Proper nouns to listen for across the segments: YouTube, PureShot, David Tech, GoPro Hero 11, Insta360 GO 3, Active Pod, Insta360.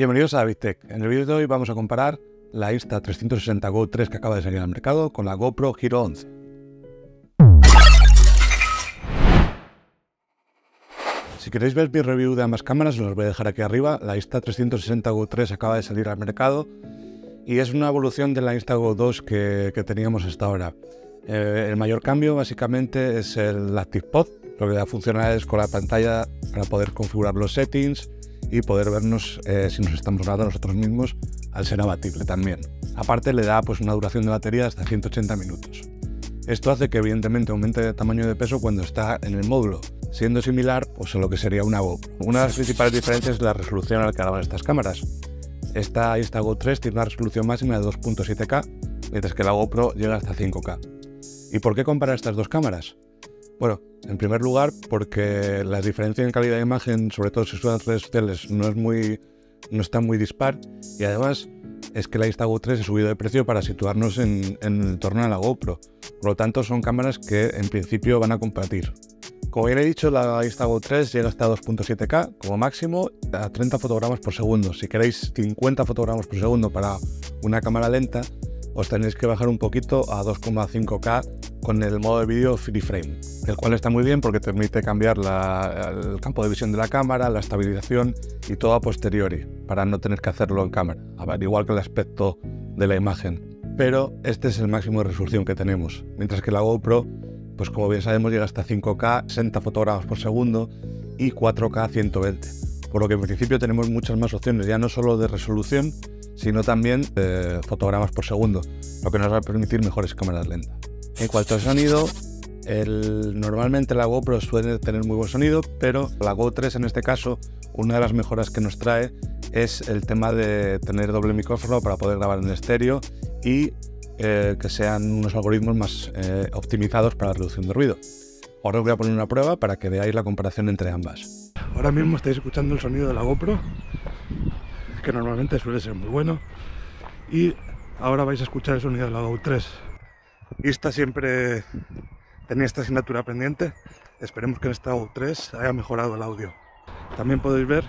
Bienvenidos a David Tech. En el vídeo de hoy vamos a comparar la Insta360 GO 3 que acaba de salir al mercado con la GoPro Hero 11. Si queréis ver mi review de ambas cámaras, os los voy a dejar aquí arriba. La Insta360 GO 3 acaba de salir al mercado y es una evolución de la Insta GO 2 que teníamos hasta ahora. El mayor cambio básicamente es el Active Pod. Lo que da funcionalidades con la pantalla para poder configurar los settings y poder vernos si nos estamos grabando nosotros mismos, al ser abatible también. Aparte le da pues una duración de batería hasta 180 minutos. Esto hace que evidentemente aumente de tamaño de peso cuando está en el módulo, siendo similar pues, a lo que sería una GoPro. Una de las principales diferencias es la resolución a la que graban estas cámaras. Esta Insta GO 3 tiene una resolución máxima de 2.7K, mientras que la GoPro llega hasta 5K. ¿Y por qué comparar estas dos cámaras? Bueno, en primer lugar, porque la diferencia en calidad de imagen, sobre todo si son las redes sociales, no está muy dispar, y además es que la Insta GO 3 ha subido de precio para situarnos en torno a la GoPro. Por lo tanto, son cámaras que en principio van a competir. Como bien he dicho, la Insta GO 3 llega hasta 2.7K como máximo a 30 fotogramas por segundo. Si queréis 50 fotogramas por segundo para una cámara lenta, os tenéis que bajar un poquito a 2.5K con el modo de vídeo free frame, el cual está muy bien porque permite cambiar el campo de visión de la cámara, la estabilización y todo a posteriori, para no tener que hacerlo en cámara, al igual que el aspecto de la imagen. Pero este es el máximo de resolución que tenemos, mientras que la GoPro, pues como bien sabemos, llega hasta 5K, 60 fotogramas por segundo y 4K 120, por lo que en principio tenemos muchas más opciones, ya no solo de resolución, sino también fotogramas por segundo, lo que nos va a permitir mejores cámaras lentas. En cuanto al sonido, normalmente la GoPro suele tener muy buen sonido, pero la GO 3 en este caso, una de las mejoras que nos trae es el tema de tener doble micrófono para poder grabar en estéreo y que sean unos algoritmos más optimizados para la reducción de ruido. Ahora os voy a poner una prueba para que veáis la comparación entre ambas. Ahora mismo estáis escuchando el sonido de la GoPro, que normalmente suele ser muy bueno, y ahora vais a escuchar el sonido de la GO 3. Insta siempre tenía esta asignatura pendiente, esperemos que en esta GO 3 haya mejorado el audio. También podéis ver,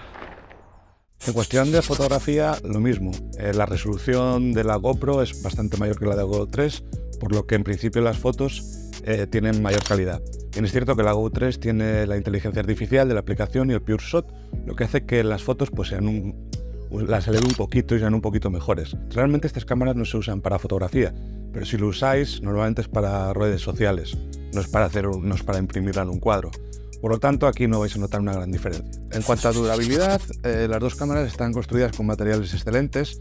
en cuestión de fotografía, lo mismo. La resolución de la GoPro es bastante mayor que la de la GO 3, por lo que en principio las fotos tienen mayor calidad. Bien, es cierto que la GO 3 tiene la inteligencia artificial de la aplicación y el PureShot, lo que hace que las fotos pues, las elevo un poquito y sean un poquito mejores. Realmente estas cámaras no se usan para fotografía, pero si lo usáis normalmente es para redes sociales, no es para imprimirla en un cuadro. Por lo tanto, aquí no vais a notar una gran diferencia. En cuanto a durabilidad, las dos cámaras están construidas con materiales excelentes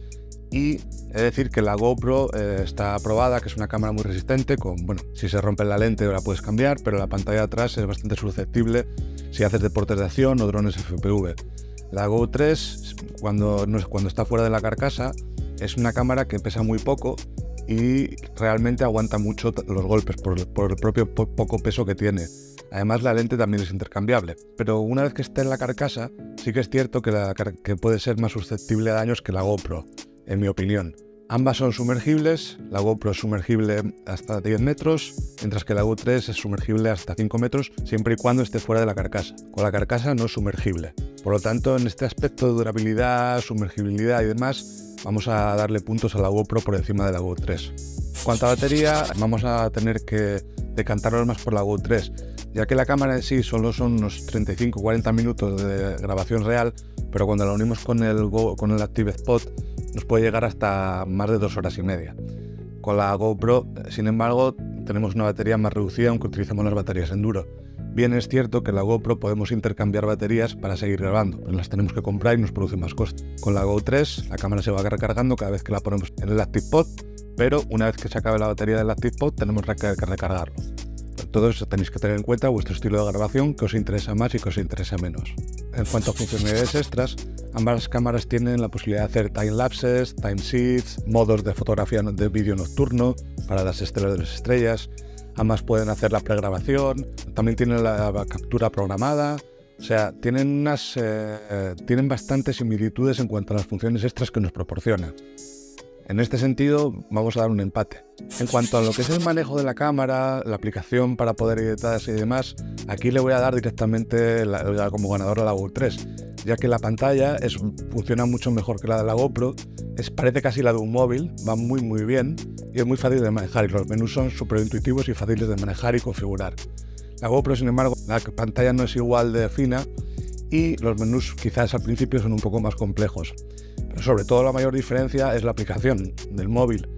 y he de decir que la GoPro está probada, que es una cámara muy resistente, bueno, si se rompe la lente la puedes cambiar, pero la pantalla de atrás es bastante susceptible si haces deportes de acción o drones FPV. La GO 3, cuando está fuera de la carcasa, es una cámara que pesa muy poco y realmente aguanta mucho los golpes por el propio poco peso que tiene. Además, la lente también es intercambiable, pero una vez que esté en la carcasa, sí que es cierto que puede ser más susceptible a daños que la GoPro, en mi opinión. Ambas son sumergibles, la GoPro es sumergible hasta 10 metros, mientras que la GO 3 es sumergible hasta 5 metros, siempre y cuando esté fuera de la carcasa. Con la carcasa no es sumergible. Por lo tanto, en este aspecto de durabilidad, sumergibilidad y demás, vamos a darle puntos a la GoPro por encima de la GO 3. En cuanto a batería, vamos a tener que decantarnos más por la GO 3, ya que la cámara en sí solo son unos 35-40 minutos de grabación real, pero cuando la unimos con el Active Pod nos puede llegar hasta más de 2 horas y media. Con la GoPro, sin embargo, tenemos una batería más reducida, aunque utilizamos las baterías enduro. Bien, es cierto que en la GoPro podemos intercambiar baterías para seguir grabando, pero las tenemos que comprar y nos produce más coste. Con la GO 3 la cámara se va recargando cada vez que la ponemos en el Active Pod, pero una vez que se acabe la batería del Active Pod tenemos que recargarlo. Todo eso tenéis que tener en cuenta vuestro estilo de grabación, que os interesa más y que os interesa menos. En cuanto a funcionalidades extras, ambas cámaras tienen la posibilidad de hacer time lapses, time shifts, modos de fotografía de vídeo nocturno para las estrellas de las estrellas. Ambas pueden hacer la pregrabación, también tienen la captura programada, o sea, tienen bastantes similitudes en cuanto a las funciones extras que nos proporcionan. En este sentido, vamos a dar un empate. En cuanto a lo que es el manejo de la cámara, la aplicación para poder editar y demás, aquí le voy a dar directamente como ganador a la GO 3, ya que la pantalla funciona mucho mejor que la de la GoPro, parece casi la de un móvil, va muy bien y es muy fácil de manejar, y los menús son súper intuitivos y fáciles de manejar y configurar. La GoPro, sin embargo, la pantalla no es igual de fina y los menús quizás al principio son un poco más complejos, pero sobre todo la mayor diferencia es la aplicación del móvil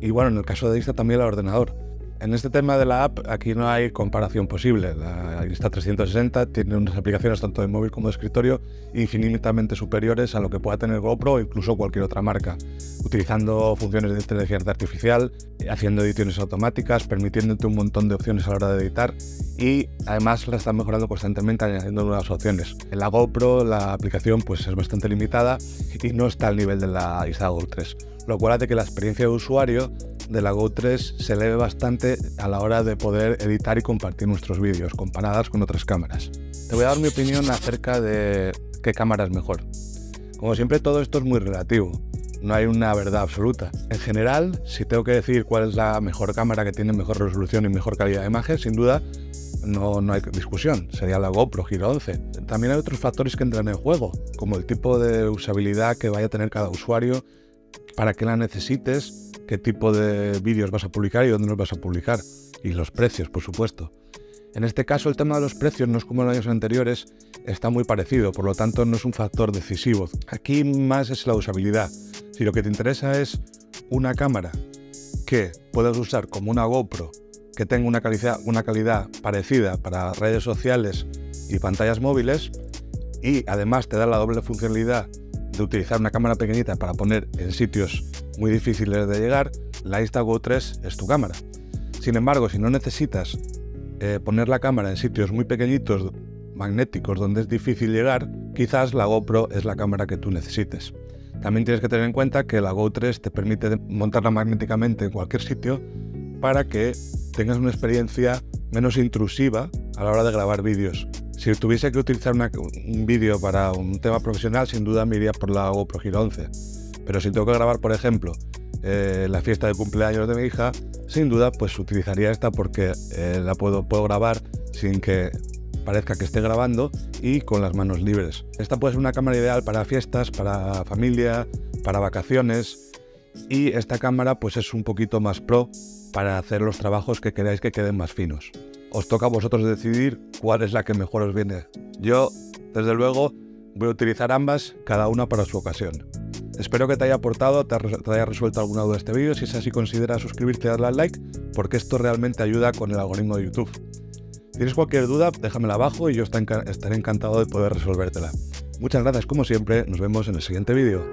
y, bueno, en el caso de Insta también el ordenador. En este tema de la app, aquí no hay comparación posible. La Insta360 tiene unas aplicaciones tanto de móvil como de escritorio infinitamente superiores a lo que pueda tener GoPro o incluso cualquier otra marca, utilizando funciones de inteligencia artificial, haciendo ediciones automáticas, permitiéndote un montón de opciones a la hora de editar, y además la están mejorando constantemente, añadiendo nuevas opciones. En la GoPro la aplicación es bastante limitada y no está al nivel de la Insta360 GO 3, lo cual hace que la experiencia de usuario de la GO 3 se eleve bastante a la hora de poder editar y compartir nuestros vídeos comparadas con otras cámaras. Te voy a dar mi opinión acerca de qué cámara es mejor. Como siempre, todo esto es muy relativo, no hay una verdad absoluta. En general, si tengo que decir cuál es la mejor cámara que tiene mejor resolución y mejor calidad de imagen, sin duda no hay discusión, sería la GoPro Hero 11. También hay otros factores que entran en juego, como el tipo de usabilidad que vaya a tener cada usuario, para qué la necesites, qué tipo de vídeos vas a publicar y dónde los vas a publicar, y los precios, por supuesto. En este caso, el tema de los precios no es como en años anteriores, está muy parecido, por lo tanto no es un factor decisivo. Aquí más es la usabilidad. Si lo que te interesa es una cámara que puedas usar como una GoPro, que tenga una calidad parecida para redes sociales y pantallas móviles, y además te da la doble funcionalidad de utilizar una cámara pequeñita para poner en sitios muy difíciles de llegar, la Insta360 GO 3 es tu cámara. Sin embargo, si no necesitas poner la cámara en sitios muy pequeñitos, magnéticos, donde es difícil llegar, quizás la GoPro es la cámara que tú necesites. También tienes que tener en cuenta que la GO 3 te permite montarla magnéticamente en cualquier sitio para que tengas una experiencia menos intrusiva a la hora de grabar vídeos. Si tuviese que utilizar un vídeo para un tema profesional, sin duda me iría por la GoPro Hero 11. Pero si tengo que grabar, por ejemplo, la fiesta de cumpleaños de mi hija, sin duda utilizaría esta, porque la puedo grabar sin que parezca que esté grabando y con las manos libres. Esta puede ser una cámara ideal para fiestas, para familia, para vacaciones, y esta cámara es un poquito más pro para hacer los trabajos que queráis que queden más finos. Os toca a vosotros decidir cuál es la que mejor os viene. Yo, desde luego, voy a utilizar ambas, cada una para su ocasión. Espero que te haya aportado, te haya resuelto alguna duda este vídeo. Si es así, considera suscribirte y darle al like, porque esto realmente ayuda con el algoritmo de YouTube. Si tienes cualquier duda, déjamela abajo y yo estaré encantado de poder resolvértela. Muchas gracias, como siempre, nos vemos en el siguiente vídeo.